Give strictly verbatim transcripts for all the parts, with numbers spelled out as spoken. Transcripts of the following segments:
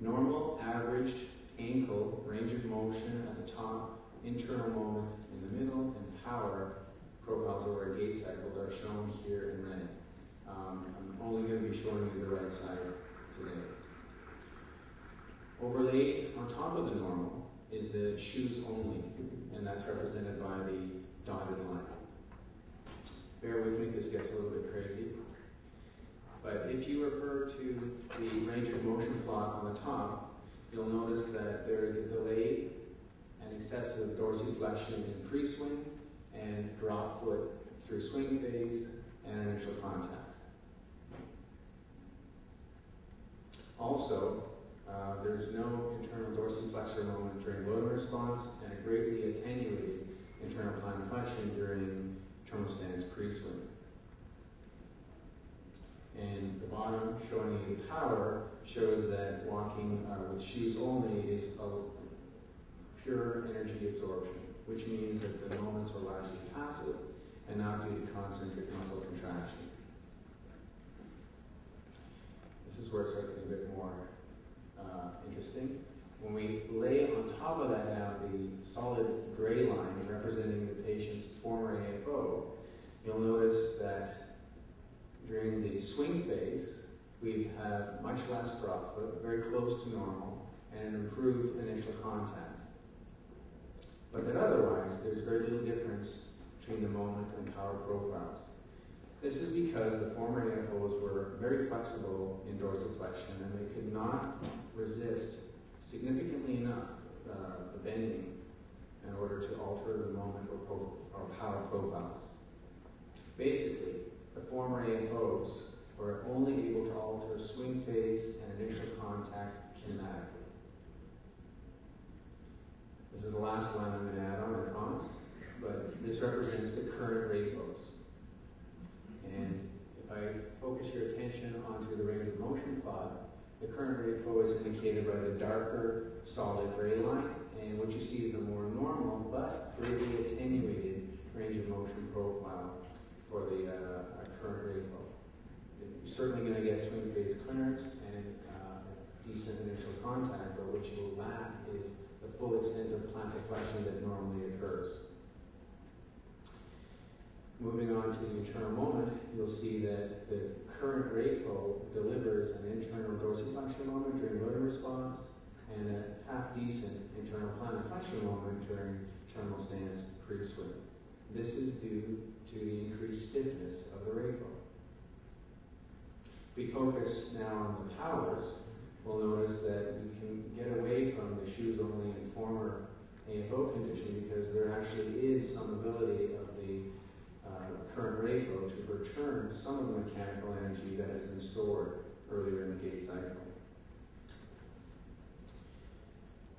normal averaged ankle, range of motion at the top, internal moment in the middle, and power profiles over a gait cycle that are shown here in red. Um, I'm only going to be showing you the right side today. Overlaid on top of the normal is the shoes only, and that's represented by the dotted line. Bear with me, this gets a little bit crazy. But if you refer to the range of motion plot on the top, you'll notice that there is a delayed and excessive dorsiflexion in pre-swing and drop foot through swing phase and initial contact. Also, uh, there's no internal dorsiflexor moment during loading response and a greatly attenuated internal plantar flexion during terminal stance pre-swing. And the bottom showing you power shows that walking uh, with shoes only is a pure energy absorption, which means that the moments are largely passive and not due to concentric muscle contraction. This is where it starts getting a bit more uh, interesting. When we lay on top of that now the solid gray line representing the patient's former A F O, you'll notice that during the swing phase, we have much less drop foot, very close to normal, and an improved initial contact. But that otherwise, there's very little difference between the moment and power profiles. This is because the former A F Os were very flexible in dorsiflexion, and they could not resist significantly enough uh, the bending in order to alter the moment or, pro or power profiles. Basically, the former A F Os were only able to alter swing phase and initial contact kinematically. This is the last line I'm going to add on, I promise, but this represents the current R A F Os. And if I focus your attention onto the range of motion plot, the current R A F O is indicated by the darker solid gray line, and what you see is the more normal but greatly attenuated range of motion profile for the uh, current R A F O. You're certainly going to get swing phase clearance and uh, decent initial contact, but what you will lack is the full extent of plantar flexion that normally occurs. Moving on to the internal moment, you'll see that the current R A F O delivers an internal dorsiflexion moment during loading response and a half-decent internal plantar flexion moment during terminal stance pre-swing. This is due to the increased stiffness of the R A F O. If we focus now on the powers, we'll notice that we can get away from the shoes only in former A F O condition because there actually is some ability of the uh, current R A F O to return some of the mechanical energy that has been stored earlier in the gait cycle.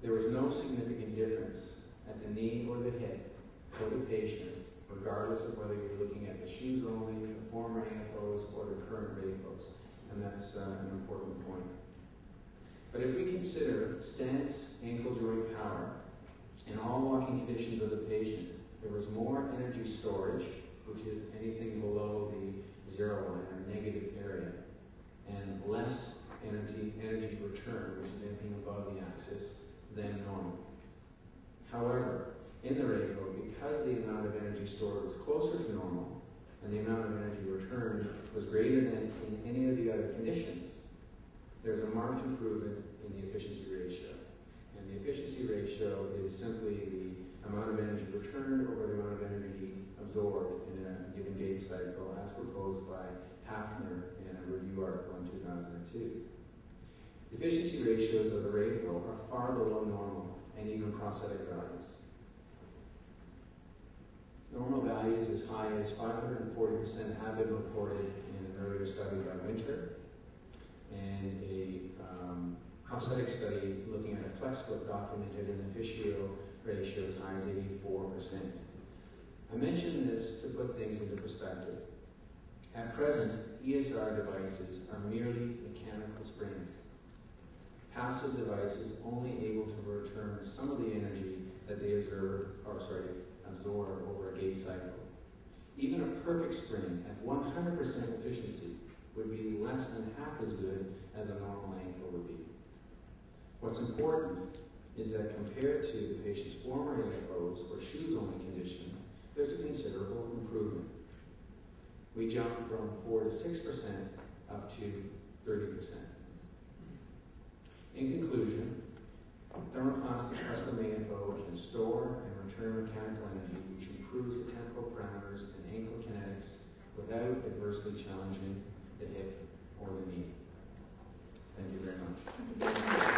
There was no significant difference at the knee or the hip for the patient, regardless of whether you're looking at the shoes only, the former A F Os, or the current R A F Os. And that's uh, an important point. But if we consider stance, ankle joint power, in all walking conditions of the patient, there was more energy storage, which is anything below the zero line, or negative area, and less energy, energy return, which is anything above the axis, than normal. However, in the R A F O, because the amount of energy stored was closer to normal and the amount of energy returned was greater than in any of the other conditions, there's a marked improvement in the efficiency ratio. And the efficiency ratio is simply the amount of energy returned over the amount of energy absorbed in a given gait cycle as proposed by Hafner in a review article in two thousand two. Efficiency ratios of the R A F O are far below normal and even prosthetic values. Normal values as high as five hundred forty percent have been reported in an earlier study by Winter, and a um, prosthetic study looking at a flex foot documented an officio ratio as high as eighty-four percent. I mention this to put things into perspective. At present, E S R devices are merely mechanical springs. Passive devices only able to return some of the energy that they observe, or sorry, absorb over a gait cycle. Even a perfect spring at one hundred percent efficiency would be less than half as good as a normal ankle would be. What's important is that compared to the patient's former A F Os or shoes-only condition, there's a considerable improvement. We jumped from four to six percent up to thirty percent. In conclusion, thermoplastic custom A F O can store and return mechanical energy, which improves the temporal parameters and ankle kinetics without adversely challenging the hip or the knee. Thank you very much.